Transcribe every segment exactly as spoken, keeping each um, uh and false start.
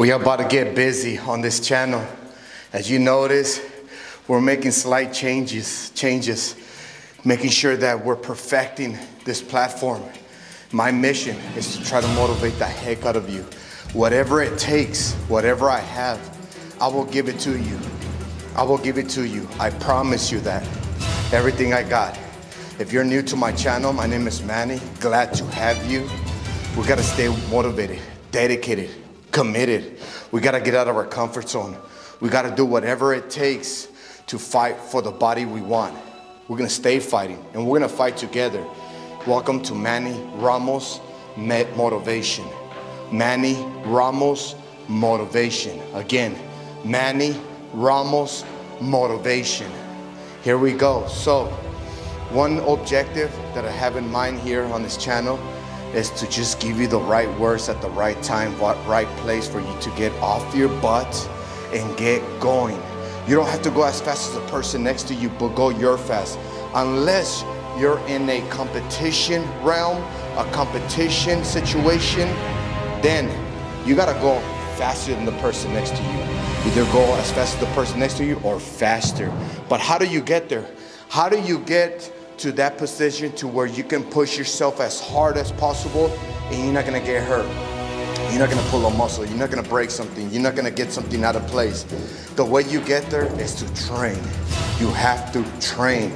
We are about to get busy on this channel. As you notice, we're making slight changes, changes, making sure that we're perfecting this platform. My mission is to try to motivate the heck out of you. Whatever it takes, whatever I have, I will give it to you. I will give it to you. I promise you that. Everything I got. If you're new to my channel, my name is Manny. Glad to have you. We gotta stay motivated, dedicated, committed. We gotta get out of our comfort zone. We gotta do whatever it takes to fight for the body we want. We're gonna stay fighting, and we're gonna fight together. Welcome to Manny Ramos Motivation. Manny Ramos Motivation. Again, Manny Ramos Motivation. Here we go. So, one objective that I have in mind here on this channel is to just give you the right words at the right time, right place for you to get off your butt and get going. You don't have to go as fast as the person next to you, but go your fast. Unless you're in a competition realm, a competition situation, then you gotta go faster than the person next to you. Either go as fast as the person next to you or faster. But how do you get there? How do you get to that position to where you can push yourself as hard as possible and you're not gonna get hurt? You're not gonna pull a muscle, you're not gonna break something, you're not gonna get something out of place. The way you get there is to train. You have to train.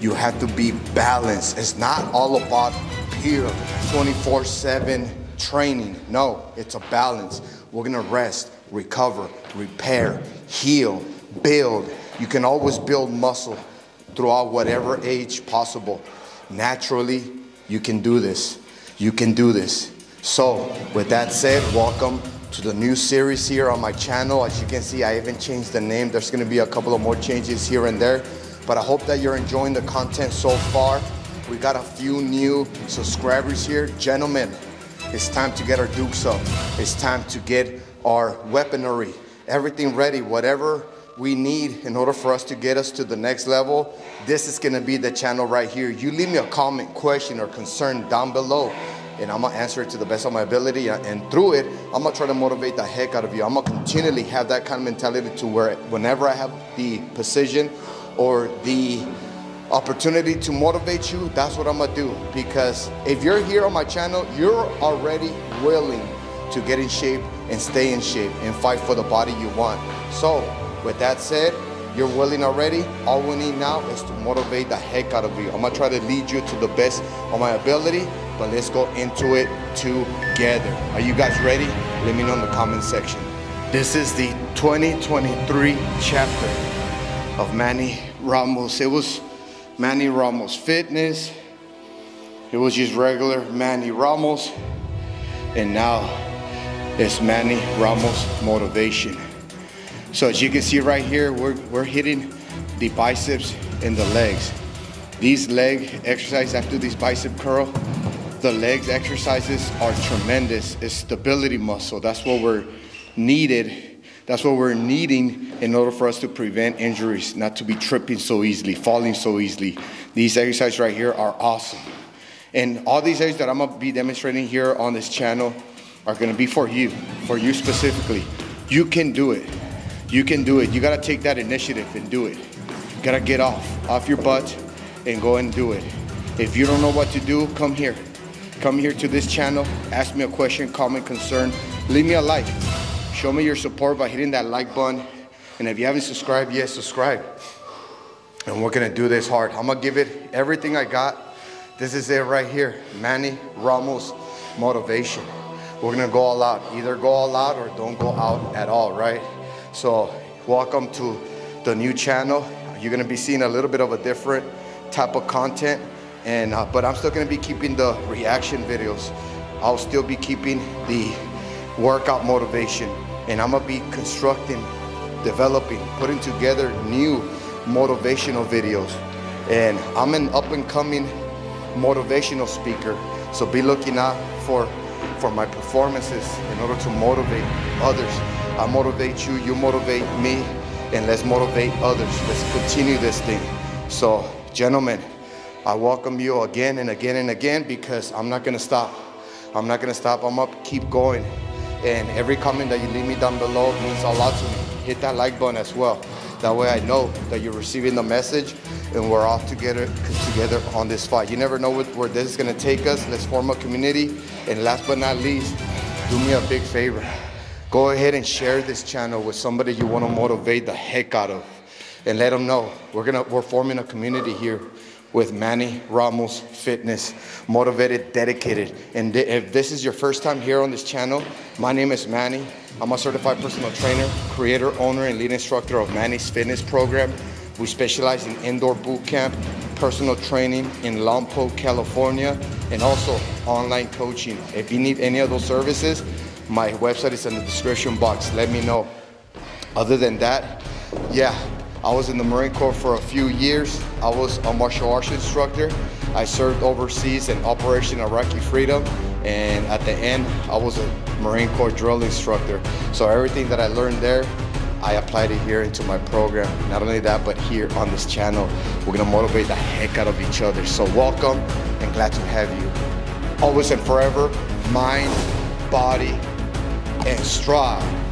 You have to be balanced. It's not all about pure twenty-four seven training. No, it's a balance. We're gonna rest, recover, repair, heal, build. You can always build muscle throughout whatever age possible. Naturally, you can do this. You can do this. So, with that said, welcome to the new series here on my channel. As you can see, I even changed the name. There's gonna be a couple of more changes here and there, but I hope that you're enjoying the content so far. We got a few new subscribers here. Gentlemen, it's time to get our dukes up. It's time to get our weaponry, everything ready, whatever we need in order for us to get us to the next level. This is gonna be the channel right here. You leave me a comment, question, or concern down below, and I'm gonna answer it to the best of my ability. And through it, I'm gonna try to motivate the heck out of you. I'm gonna continually have that kind of mentality to where whenever I have the precision or the opportunity to motivate you, that's what I'm gonna do. Because if you're here on my channel, you're already willing to get in shape and stay in shape and fight for the body you want. So with that said, you're willing already. All we need now is to motivate the heck out of you. I'm gonna try to lead you to the best of my ability, but let's go into it together. Are you guys ready? Let me know in the comment section. This is the twenty twenty-three chapter of Manny Ramos. It was Manny Ramos Fitness. It was just regular Manny Ramos. And now it's Manny Ramos Motivation. So as you can see right here, we're, we're hitting the biceps and the legs. These leg exercises after these bicep curl, the legs exercises are tremendous. It's stability muscle. That's what we're needed. That's what we're needing in order for us to prevent injuries, not to be tripping so easily, falling so easily. These exercises right here are awesome. And all these exercises that I'm gonna be demonstrating here on this channel are gonna be for you, for you specifically. You can do it. You can do it. You gotta take that initiative and do it. You gotta get off, off your butt and go and do it. If you don't know what to do, come here. Come here to this channel, ask me a question, comment, concern, leave me a like. Show me your support by hitting that like button. And if you haven't subscribed yet, subscribe. And we're gonna do this hard. I'm gonna give it everything I got. This is it right here, Manny Ramos Motivation. We're gonna go all out. Either go all out or don't go out at all, right? So welcome to the new channel. You're gonna be seeing a little bit of a different type of content, and uh, but I'm still gonna be keeping the reaction videos. I'll still be keeping the workout motivation, and I'm gonna be constructing, developing, putting together new motivational videos. And I'm an up and coming motivational speaker, so be looking out for, for my performances in order to motivate others. I motivate you, you motivate me, and let's motivate others. Let's continue this thing. So gentlemen, I welcome you again and again and again, because I'm not gonna stop. I'm not gonna stop, I'm up, keep going. And every comment that you leave me down below means a lot to me. Hit that like button as well. That way I know that you're receiving the message and we're all together together on this fight. You never know what, where this is gonna take us. Let's form a community. And last but not least, do me a big favor. Go ahead and share this channel with somebody you wanna motivate the heck out of. And let them know we're gonna we're forming a community here with Manny Ramos Fitness, motivated, dedicated. And th if this is your first time here on this channel, my name is Manny. I'm a certified personal trainer, creator, owner, and lead instructor of Manny's Fitness Program. We specialize in indoor boot camp, personal training in Lompoc, California, and also online coaching. If you need any of those services, my website is in the description box. Let me know. Other than that, yeah, I was in the Marine Corps for a few years. I was a martial arts instructor. I served overseas in Operation Iraqi Freedom. And at the end, I was a Marine Corps drill instructor. So everything that I learned there, I applied it here into my program. Not only that, but here on this channel, we're gonna motivate the heck out of each other. So welcome and glad to have you. Always and forever, mind, body, and strive.